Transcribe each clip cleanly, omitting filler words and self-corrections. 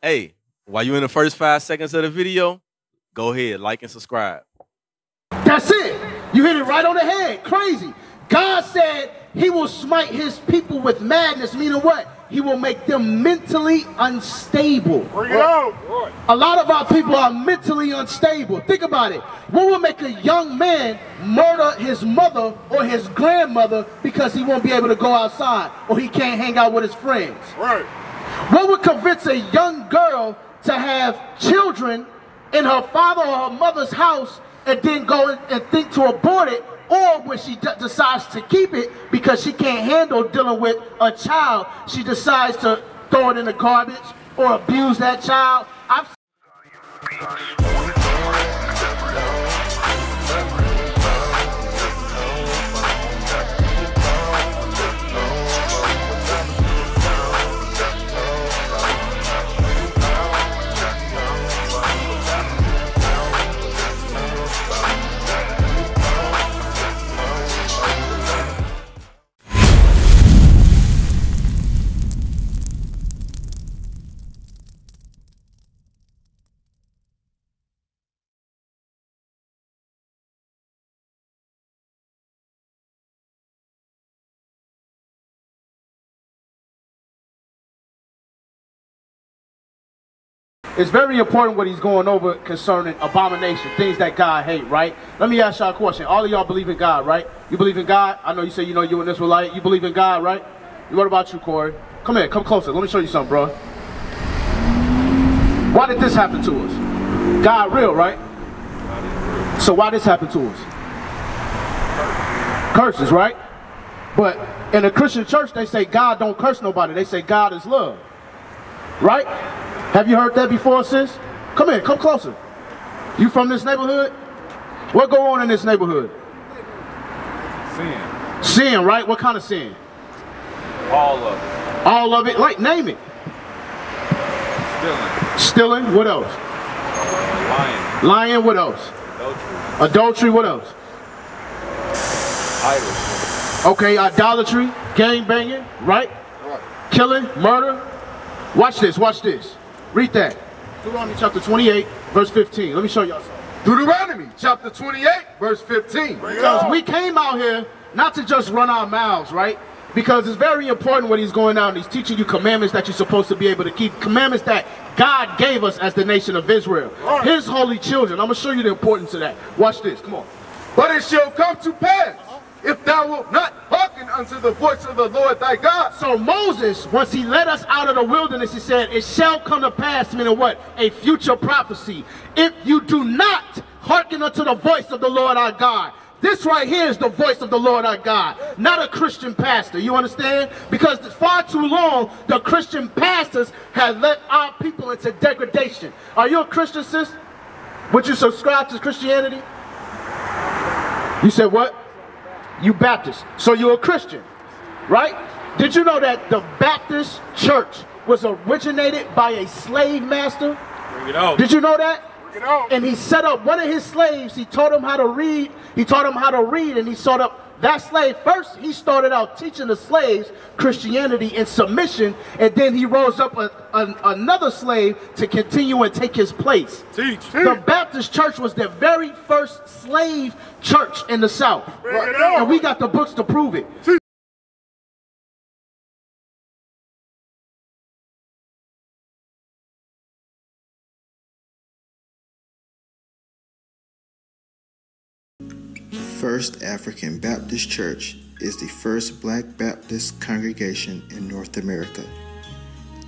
Hey, while you're in the first 5 seconds of the video, go ahead, like and subscribe. That's it. You hit it right on the head. Crazy. God said he will smite his people with madness, meaning what? He will make them mentally unstable. Bring it out. A lot of our people are mentally unstable. Think about it. What will make a young man murder his mother or his grandmother because he won't be able to go outside or he can't hang out with his friends? Right. What would convince a young girl to have children in her father or her mother's house and then go and think to abort it? Or when she decides to keep it because she can't handle dealing with a child, she decides to throw it in the garbage or abuse that child. It's very important what he's going over concerning abomination, things that God hate, right? Let me ask y'all a question. All of y'all believe in God, right? You believe in God? I know you say you know you and this will like. You believe in God, right? What about you, Corey? Come here, come closer. Let me show you something, bro. Why did this happen to us? God real, right? So why this happened to us? Curses, right? But in the Christian church, they say God don't curse nobody. They say God is love, right? Have you heard that before, sis? Come in, come closer. You from this neighborhood? What go on in this neighborhood? Sin. Sin, right? What kind of sin? All of it. All of it? Like, name it. Stealing. Stealing, what else? Lying. Lying, what else? Adultery. Adultery, what else? Idolatry. Okay, idolatry, gangbanging, right? Right. Killing, murder. Watch this, watch this. Read that. Deuteronomy chapter 28, verse 15. Let me show y'all something. Deuteronomy chapter 28, verse 15. Because we came out here not to just run our mouths, right? Because it's very important what he's going out and he's teaching you commandments that you're supposed to be able to keep. Commandments that God gave us as the nation of Israel. Right. His holy children. I'm going to show you the importance of that. Watch this. Come on. But it shall come to pass if thou wilt not hearken unto the voice of the Lord thy God. So Moses, once he led us out of the wilderness, he said, it shall come to pass, meaning what? A future prophecy. If you do not hearken unto the voice of the Lord our God. This right here is the voice of the Lord our God, not a Christian pastor. You understand? Because far too long, the Christian pastors have led our people into degradation. Are you a Christian, sis? Would you subscribe to Christianity? You said what? You Baptist, so you're a Christian, right? Did you know that the Baptist church was originated by a slave master? Bring it out. Did you know that? Bring it out. And he set up one of his slaves, he taught him how to read, and he set up that slave. First, he started out teaching the slaves Christianity and submission, and then he rose up another slave to continue and take his place. Teach. The Baptist church was the very first slave church in the South, and we got the books to prove it. First African Baptist Church is the first Black Baptist congregation in North America.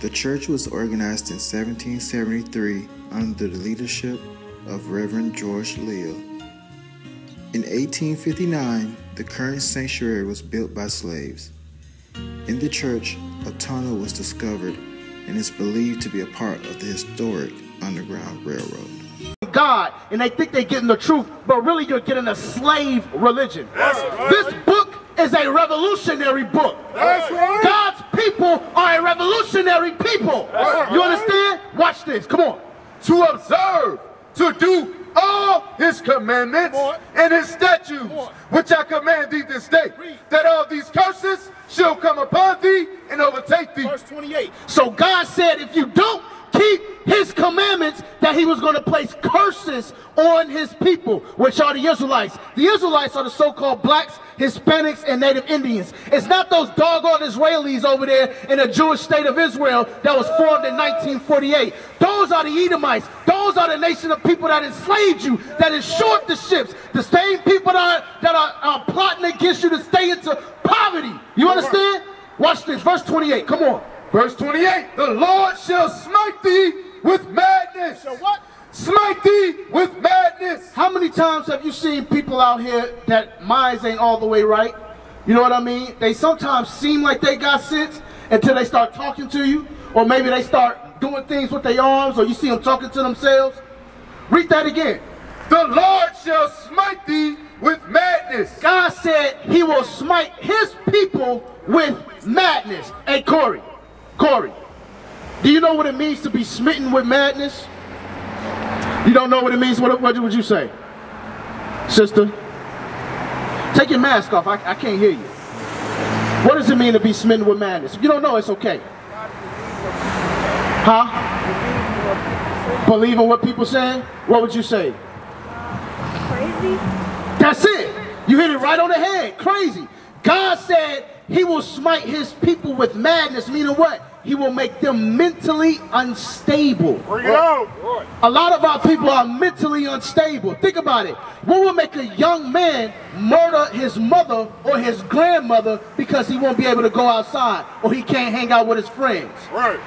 The church was organized in 1773 under the leadership of Reverend George Leal. In 1859, the current sanctuary was built by slaves. In the church, a tunnel was discovered and is believed to be a part of the historic Underground Railroad. God, and they think they're getting the truth, but really you're getting a slave religion. Right. This book is a revolutionary book. That's right. God's people are a revolutionary people. That's you right. Understand? Watch this. Come on. To observe, to do all his commandments and his statutes, which I command thee this day, that all these curses shall come upon thee and overtake thee. Verse 28. So God said, if you don't keep was going to place curses on his people, which are the Israelites. The Israelites are the so-called blacks, Hispanics, and Native Indians. It's not those doggone Israelis over there in the Jewish state of Israel that was formed in 1948. Those are the Edomites. Those are the nation of people that enslaved you, that insured the ships. The same people that are plotting against you to stay into poverty. You understand? Watch this. Verse 28. Come on. Verse 28. The Lord shall smite thee with madness. So what? Smite thee with madness. How many times have you seen people out here that minds ain't all the way right? You know what I mean? They sometimes seem like they got sense until they start talking to you, or maybe they start doing things with their arms, or you see them talking to themselves. Read that again. The Lord shall smite thee with madness. God said he will smite his people with madness. Hey, Corey, do you know what it means to be smitten with madness? You don't know what it means? What would you say? Sister? Take your mask off. I can't hear you. What does it mean to be smitten with madness? If you don't know, it's okay. Huh? Believing what people saying? What would you say? Crazy. That's it. You hit it right on the head. Crazy. God said he will smite his people with madness, meaning what? He will make them mentally unstable. Bring it out. A lot of our people are mentally unstable. Think about it. What will make a young man murder his mother or his grandmother because he won't be able to go outside or he can't hang out with his friends? Right.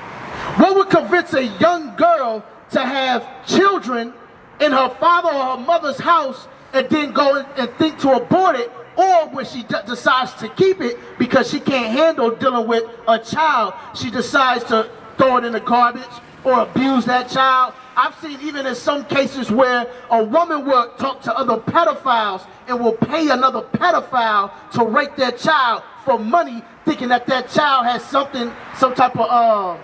What would convince a young girl to have children in her father or her mother's house and then go and think to abort it? Or when she decides to keep it because she can't handle dealing with a child, she decides to throw it in the garbage or abuse that child. I've seen even in some cases where a woman will talk to other pedophiles and will pay another pedophile to rape their child for money, thinking that that child has something, some type of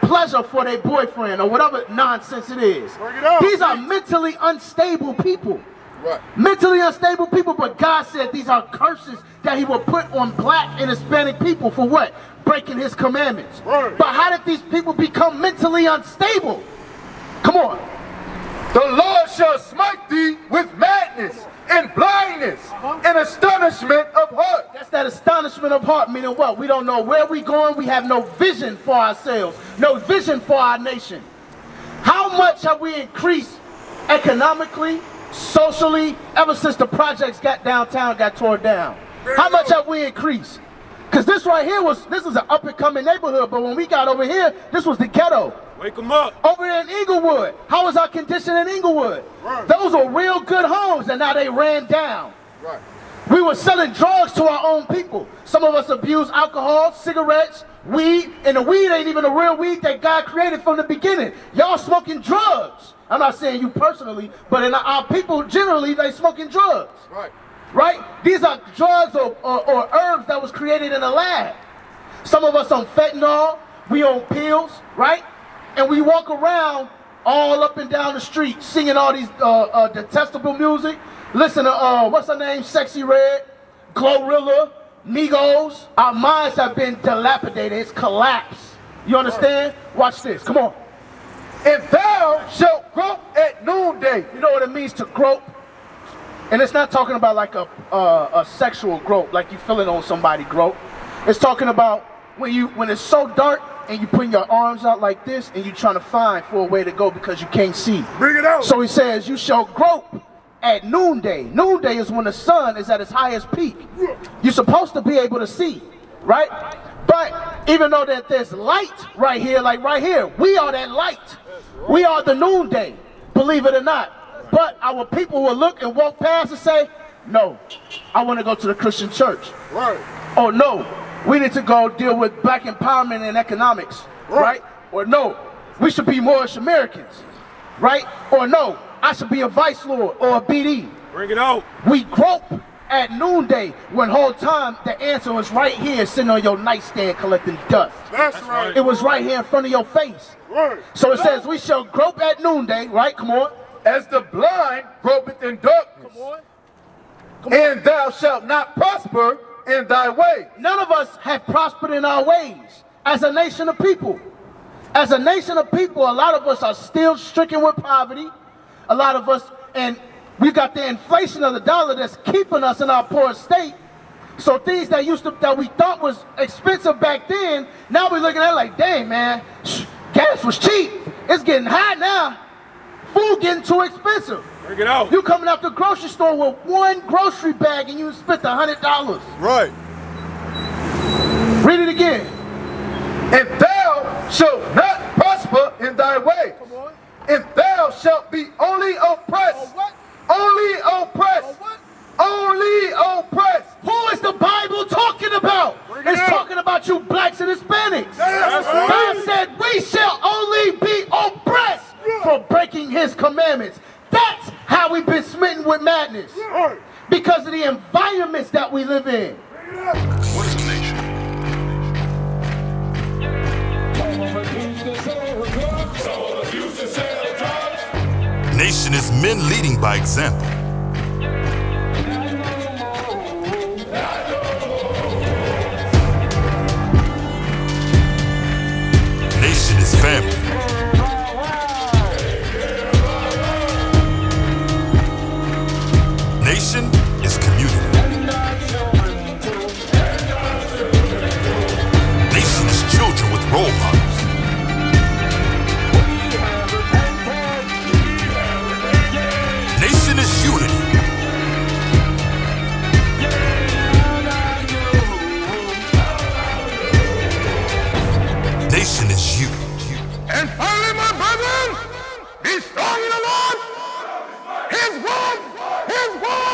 pleasure for their boyfriend or whatever nonsense it is. These are mentally unstable people. Right. Mentally unstable people, but God said these are curses that he will put on black and Hispanic people for what? Breaking his commandments. Right. But how did these people become mentally unstable? Come on. The Lord shall smite thee with madness and blindness and astonishment of heart. That's that astonishment of heart, meaning what? We don't know where we're going. We have no vision for ourselves, no vision for our nation. How much have we increased economically, socially, ever since the projects got downtown got torn down? How much have we increased? Because this right here was, this is an up-and-coming neighborhood, but when we got over here, this was the ghetto. Wake them up. Over in Inglewood, how was our condition in Inglewood? Right. Those were real good homes, and now they ran down. Right. We were selling drugs to our own people. Some of us abused alcohol, cigarettes, weed, and the weed ain't even the real weed that God created from the beginning. Y'all smoking drugs. I'm not saying you personally, but in our people generally, they smoking drugs. Right. Right? These are drugs or herbs that was created in a lab. Some of us on fentanyl, we on pills, right? And we walk around all up and down the street singing all these detestable music. Listen to, what's her name? Sexy Red, GloRilla, Migos. Our minds have been dilapidated. It's collapsed. You understand? Watch this. Come on. If thou shalt grope at noonday. You know what it means to grope? And it's not talking about like a sexual grope, like you feeling on somebody grope. It's talking about when it's so dark and you putting your arms out like this and you're trying to find for a way to go because you can't see. Bring it out. So he says, you shall grope at noonday. Noonday is when the sun is at its highest peak. You're supposed to be able to see, right? But even though that there's light right here, like right here, we are that light. We are the noonday, believe it or not. But our people will look and walk past and say, no, I want to go to the Christian church. Right. Or no, we need to go deal with black empowerment and economics. Right. Or no, we should be more Americans. Right. Or no, I should be a vice lord or a BD. Bring it out. We grope at noonday when whole time the answer was right here sitting on your nightstand collecting dust. That's right. It was right here in front of your face. Right. So it says we shall grope at noonday, right? Come on. As the blind gropeth in darkness. Come on. Come on. And thou shalt not prosper in thy way. None of us have prospered in our ways as a nation of people. As a nation of people, a lot of us are still stricken with poverty. A lot of us, and we got the inflation of the dollar that's keeping us in our poor state. So things that we thought was expensive back then, now we're looking at it like, dang man, gas was cheap. It's getting high now. Food getting too expensive. Break it out. You coming out the grocery store with one grocery bag and you spent $100. Right. Read it again. If thou shalt not prosper in thy way, if thou shalt be only oppressed, only oppressed, only oppressed. Who is the Bible talking about? It's talking about you blacks and Hispanics. God said we shall only be oppressed for breaking his commandments. That's how we've been smitten with madness, because of the environments that we live in. What is the nation? Nation is men leading by example. Nation is family. Nation is community. Nation is children with role models. Nation is unity. Nation is you. And finally, my brethren, be strong in the Lord. His word. His word.